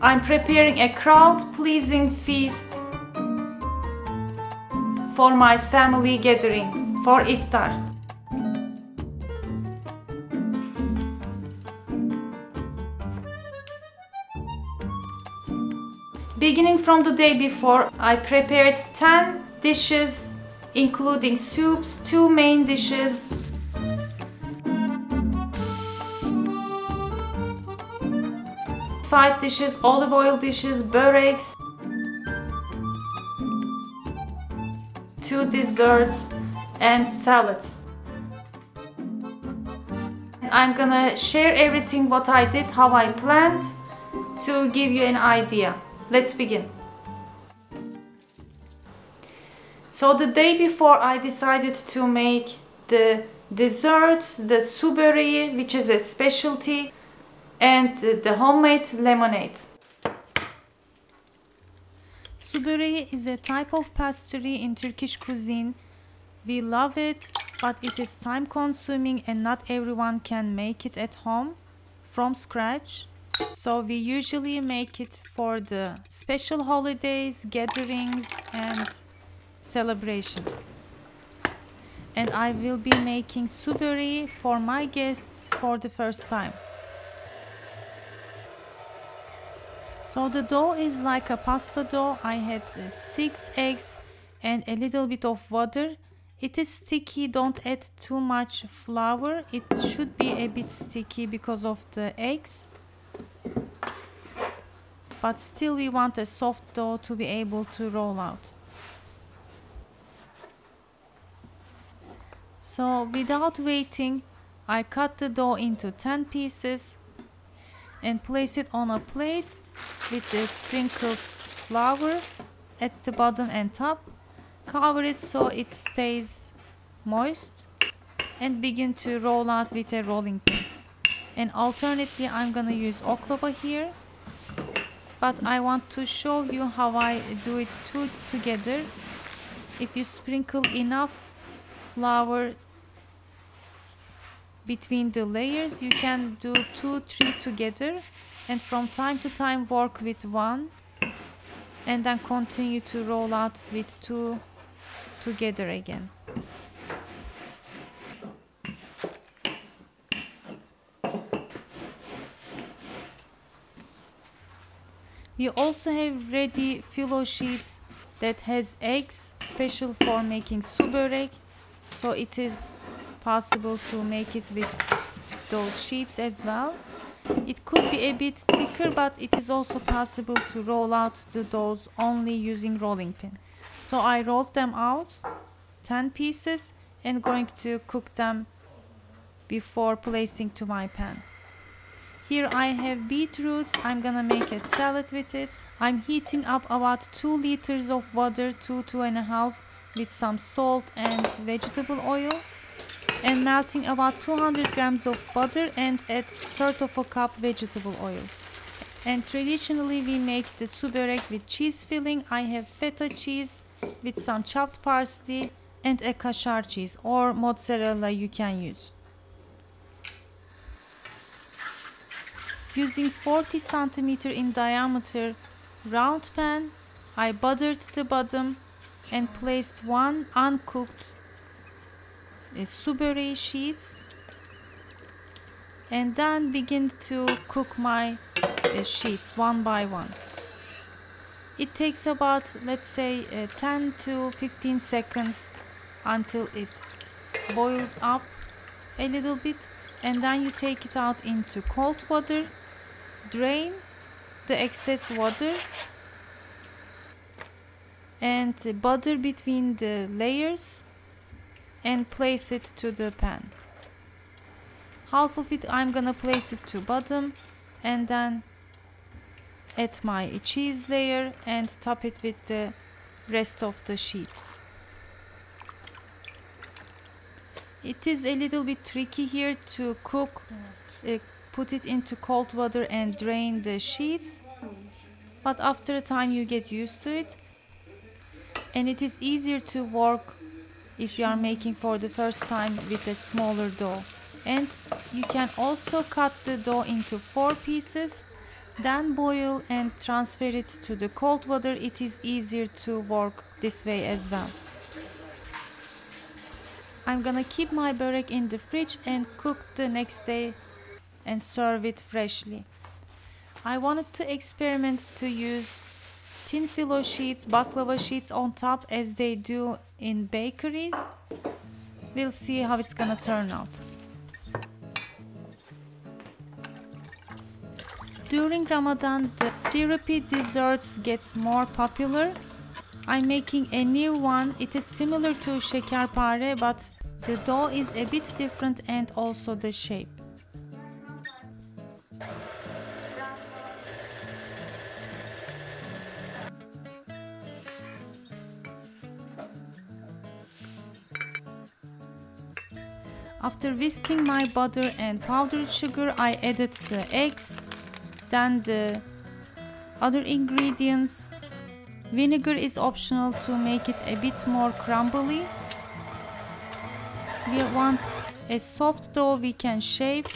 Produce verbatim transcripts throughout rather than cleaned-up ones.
I'm preparing a crowd-pleasing feast for my family gathering for iftar. Beginning from the day before, I prepared ten dishes, including soups, two main dishes, side dishes, olive oil dishes, böreks, two desserts and salads. I'm gonna share everything what I did, how I planned, to give you an idea. Let's begin. So the day before I decided to make the desserts, the su böreği, which is a specialty, and the homemade lemonade. Su böreği is a type of pastry in Turkish cuisine. We love it, but it is time consuming and not everyone can make it at home from scratch. So we usually make it for the special holidays, gatherings and celebrations. And I will be making su böreği for my guests for the first time. So the dough is like a pasta dough. I had six eggs and a little bit of water. It is sticky, don't add too much flour. It should be a bit sticky because of the eggs. But still we want a soft dough to be able to roll out. So without waiting, I cut the dough into ten pieces and place it on a plate with the sprinkled flour at the bottom and top. Cover it so it stays moist and begin to roll out with a rolling pin. And alternately I'm gonna use oklava here, but I want to show you how I do it two together. If you sprinkle enough flour between the layers, you can do two, three together, and from time to time work with one and then continue to roll out with two together again. We also have ready filo sheets that has eggs special for making su börek, so it is possible to make it with those sheets as well. It could be a bit thicker, but it is also possible to roll out the doughs only using rolling pin. So I rolled them out, ten pieces, and going to cook them before placing to my pan. Here I have beetroots. I'm gonna make a salad with it. I'm heating up about two liters of water, two, two and a half, with some salt and vegetable oil, and melting about two hundred grams of butter and add third of a cup vegetable oil. And traditionally we make the su börek with cheese filling. I have feta cheese with some chopped parsley and a kashar cheese or mozzarella you can use. Using forty centimeters in diameter round pan, I buttered the bottom and placed one uncooked su böreği sheets, and then begin to cook my uh, sheets one by one. It takes about, let's say, uh, ten to fifteen seconds until it boils up a little bit, and then you take it out into cold water, drain the excess water and butter between the layers and place it to the pan. Half of it I'm gonna place it to bottom and then add my cheese layer and top it with the rest of the sheets. It is a little bit tricky here to cook, uh, put it into cold water and drain the sheets, but after a time you get used to it and it is easier to work if you are making for the first time with a smaller dough. And you can also cut the dough into four pieces Then boil and transfer it to the cold water. It is easier to work this way as well. I'm gonna keep my börek in the fridge and cook the next day and serve it freshly. I wanted to experiment to use tin filo sheets, baklava sheets on top as they do in bakeries. We'll see how it's gonna turn out. During Ramadan, the syrupy desserts gets more popular. I'm making a new one. It is similar to şekerpare, but the dough is a bit different and also the shape. After whisking my butter and powdered sugar, I added the eggs, then the other ingredients. Vinegar is optional to make it a bit more crumbly. We want a soft dough we can shape.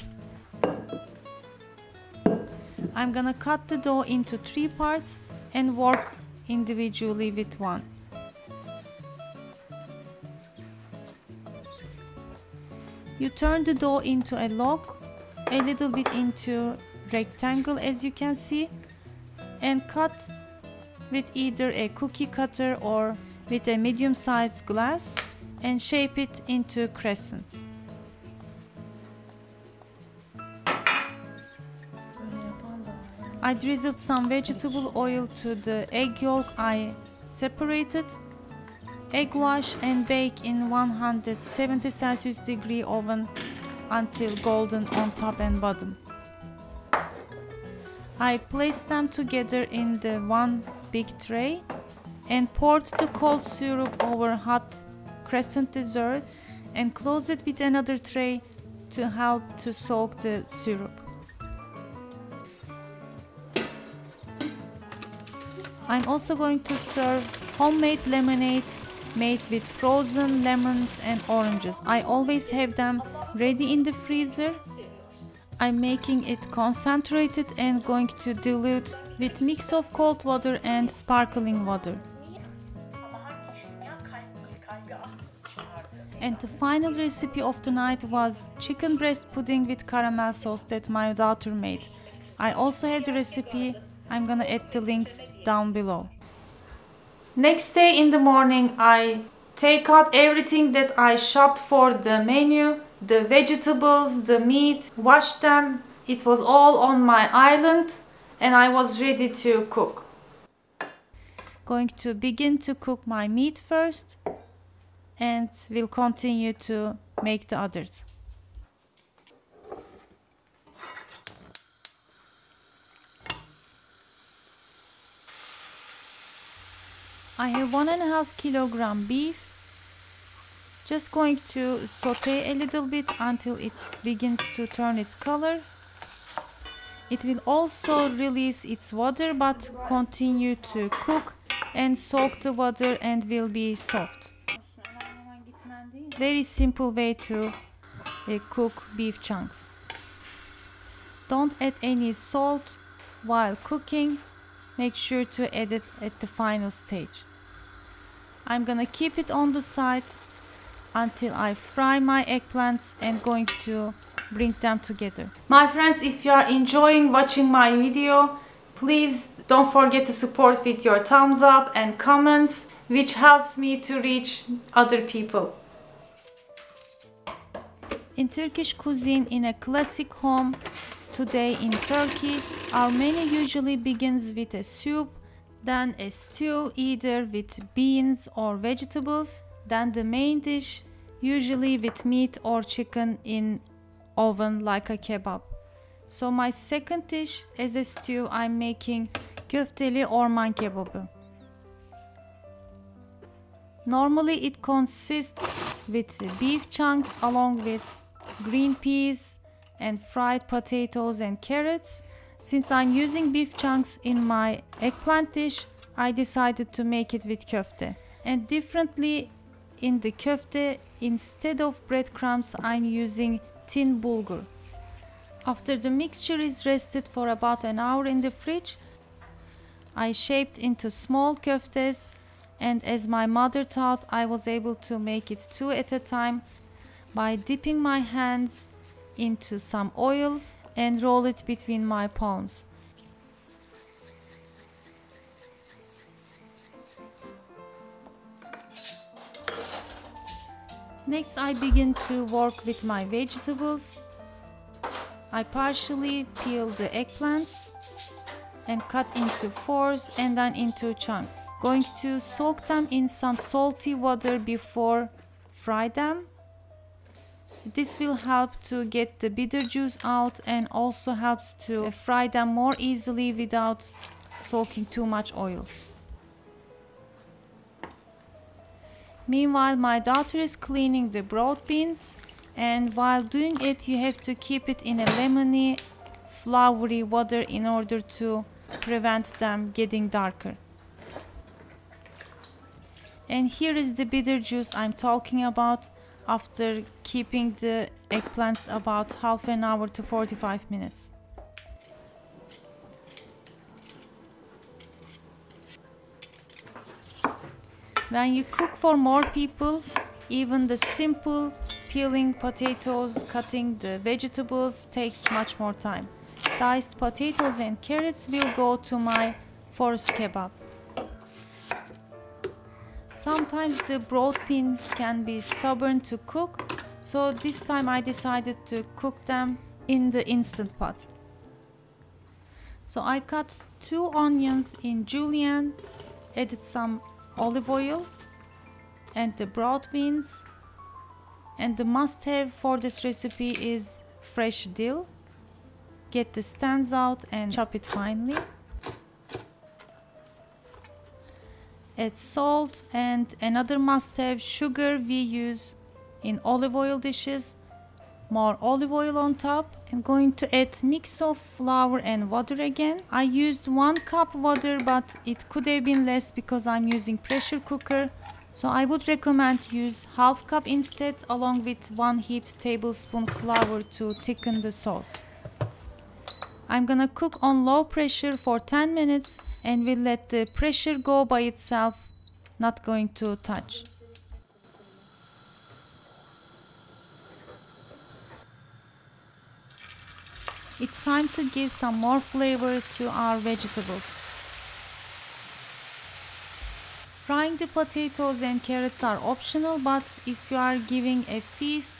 I'm gonna cut the dough into three parts and work individually with one. You turn the dough into a log, a little bit into rectangle as you can see, and cut with either a cookie cutter or with a medium-sized glass and shape it into crescents. I drizzled some vegetable oil to the egg yolk I separated. Egg wash and bake in one hundred seventy Celsius degree oven until golden on top and bottom. I placed them together in the one big tray and poured the cold syrup over hot crescent desserts and closed it with another tray to help to soak the syrup. I'm also going to serve homemade lemonade made with frozen lemons and oranges. I always have them ready in the freezer. I'm making it concentrated and going to dilute with mix of cold water and sparkling water. And the final recipe of the night was chicken breast pudding with caramel sauce that my daughter made. I also had the recipe. I'm gonna add the links down below. Next day in the morning, I take out everything that I shopped for the menu, the vegetables, the meat, wash them. It was all on my island and I was ready to cook. Going to begin to cook my meat first and we'll continue to make the others. I have one and a half kilogram beef. Just going to saute a little bit until it begins to turn its color. It will also release its water, but continue to cook and soak the water and will be soft. Very simple way to uh, cook beef chunks. Don't add any salt while cooking. Make sure to add it at the final stage. I'm gonna keep it on the side until I fry my eggplants and going to bring them together. My friends, if you are enjoying watching my video, please don't forget to support with your thumbs up and comments, which helps me to reach other people. In Turkish cuisine, in a classic home, today in Turkey, our menu usually begins with a soup, then a stew either with beans or vegetables, then the main dish, usually with meat or chicken in oven like a kebab. So my second dish as a stew, I'm making köfteli orman kebabı. Normally it consists with beef chunks along with green peas and fried potatoes and carrots. Since I'm using beef chunks in my eggplant dish, I decided to make it with köfte. And differently, in the köfte, instead of breadcrumbs, I'm using tin bulgur. After the mixture is rested for about an hour in the fridge, I shaped into small köftes, and as my mother taught, I was able to make it two at a time by dipping my hands into some oil and roll it between my palms. Next, I begin to work with my vegetables. I partially peel the eggplants and cut into fours and then into chunks. Going to soak them in some salty water before fry them. This will help to get the bitter juice out and also helps to fry them more easily without soaking too much oil. Meanwhile, my daughter is cleaning the broad beans, and while doing it you have to keep it in a lemony, floury water in order to prevent them getting darker. And here is the bitter juice I'm talking about after keeping the eggplants about half an hour to forty-five minutes. When you cook for more people, even the simple peeling potatoes, cutting the vegetables takes much more time. Diced potatoes and carrots will go to my forest kebab. Sometimes the broad beans can be stubborn to cook, so this time I decided to cook them in the instant pot. So I cut two onions in julienne, added some olive oil and the broad beans, and the must-have for this recipe is fresh dill. Get the stems out and chop it finely. Add salt, and another must-have, sugar we use in olive oil dishes. More olive oil on top. I'm going to add mix of flour and water again. I used one cup water, but it could have been less because I'm using pressure cooker. So I would recommend use half cup instead, along with one heaped tablespoon flour to thicken the sauce. I'm gonna cook on low pressure for ten minutes and we'll let the pressure go by itself, not going to touch. It's time to give some more flavor to our vegetables. Frying the potatoes and carrots are optional, but if you are giving a feast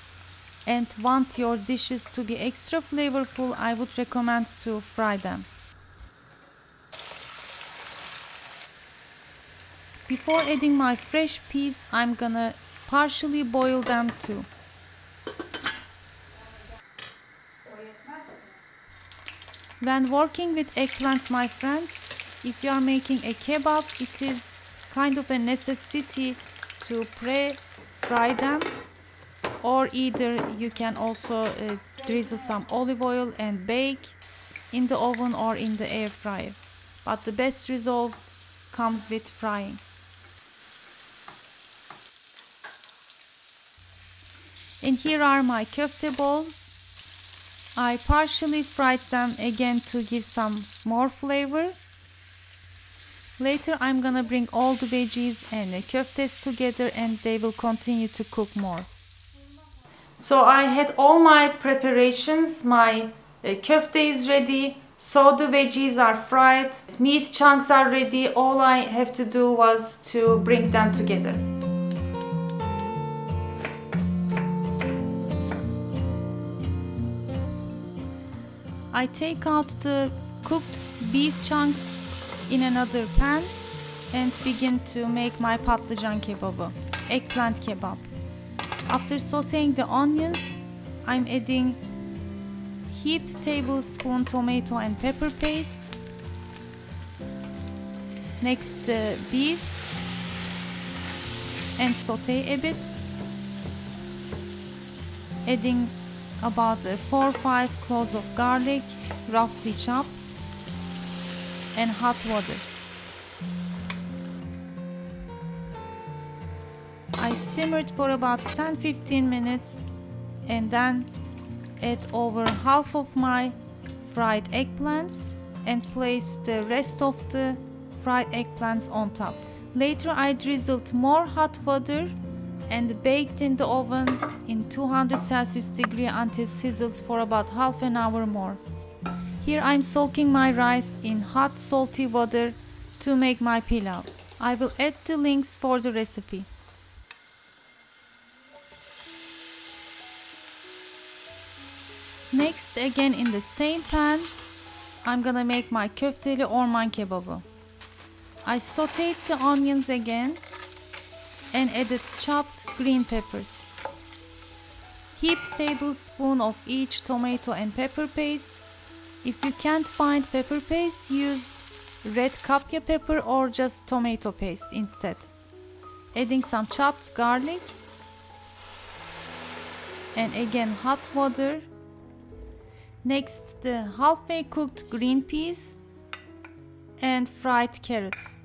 and want your dishes to be extra flavorful, I would recommend to fry them. Before adding my fresh peas, I'm gonna partially boil them too. When working with eggplants, my friends, if you are making a kebab, it is kind of a necessity to pre-fry them, or either you can also uh, drizzle some olive oil and bake in the oven or in the air fryer. But the best result comes with frying. And here are my köfte balls. I partially fried them again to give some more flavor. Later I'm gonna bring all the veggies and the köftes together and they will continue to cook more. So I had all my preparations. My uh, köfte is ready, so the veggies are fried, meat chunks are ready. All I have to do was to bring them together. I take out the cooked beef chunks in another pan and begin to make my patlıcan kebabı, eggplant kebab. After sauteing the onions, I'm adding heaped tablespoon tomato and pepper paste. Next, the beef, and saute a bit, adding about four or five cloves of garlic, roughly chopped, and hot water. I simmered for about ten to fifteen minutes and then add over half of my fried eggplants and place the rest of the fried eggplants on top. Later I drizzled more hot water and baked in the oven in two hundred Celsius degree until sizzles for about half an hour more. Here I'm soaking my rice in hot salty water to make my pilaf. I will add the links for the recipe. Next, again in the same pan, I'm gonna make my köfteli orman kebabı. I sauteed the onions again and added chopped green peppers. Heap tablespoon of each tomato and pepper paste. If you can't find pepper paste, use red kapya pepper or just tomato paste instead. Adding some chopped garlic and again hot water. Next, the halfway cooked green peas and fried carrots.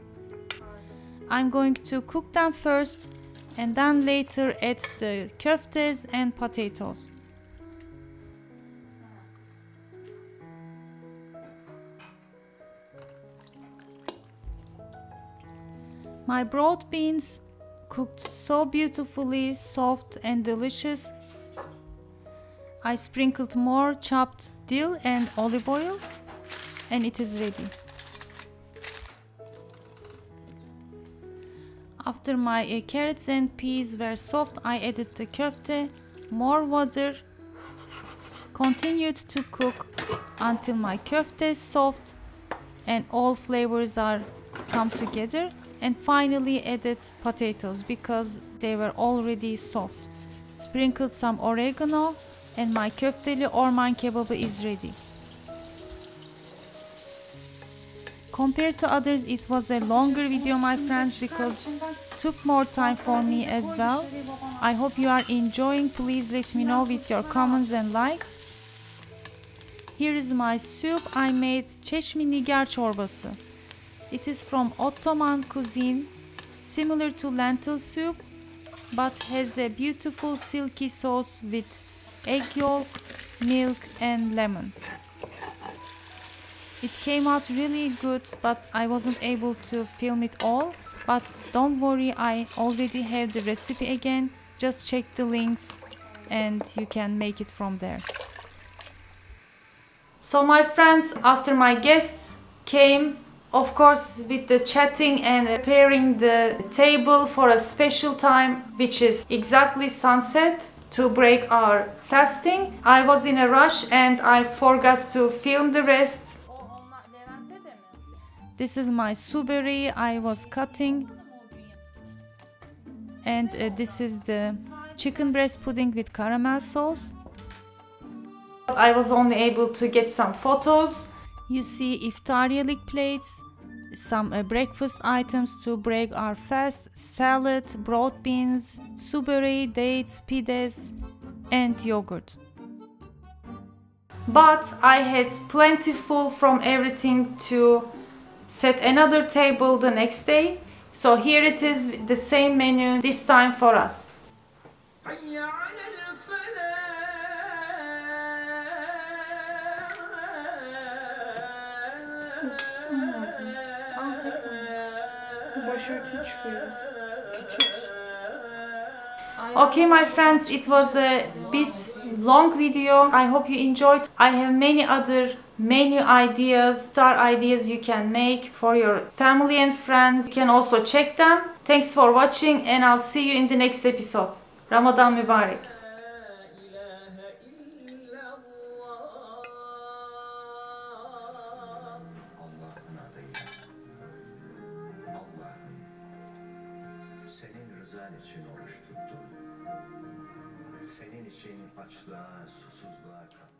I'm going to cook them first and then later add the köftes and potatoes. My broad beans cooked so beautifully, soft and delicious. I sprinkled more chopped dill and olive oil and it is ready. After my uh, carrots and peas were soft, I added the köfte, more water, continued to cook until my köfte is soft and all flavors are come together, and finally added potatoes because they were already soft. Sprinkled some oregano and my köfteli orman kebabı is ready. Compared to others, it was a longer video, my friends, because it took more time for me as well. I hope you are enjoying. Please let me know with your comments and likes. Here is my soup I made, Çeşminigar Çorbası. It is from Ottoman cuisine, similar to lentil soup, but has a beautiful silky sauce with egg yolk, milk and lemon. It came out really good, but I wasn't able to film it all. But don't worry, I already have the recipe again. Just check the links and you can make it from there. So my friends, after my guests came, of course, with the chatting and preparing the table for a special time, which is exactly sunset, to break our fasting. I was in a rush and I forgot to film the rest. This is my su böreği I was cutting. And uh, this is the chicken breast pudding with caramel sauce. I was only able to get some photos. You see iftaryelik plates, some uh, breakfast items to break our fast, salad, broad beans, su böreği, dates, pides and yogurt. But I had plentiful from everything to set another table the next day. So here it is, the same menu this time for us. Okay, my friends, it was a bit long video. I hope you enjoyed. I have many other menu ideas, star ideas you can make for your family and friends. You can also check them. Thanks for watching and I'll see you in the next episode. Ramadan Mubarak. Senin rızan için oruç tuttum. Senin için açlığa, susuzluğa kaldım.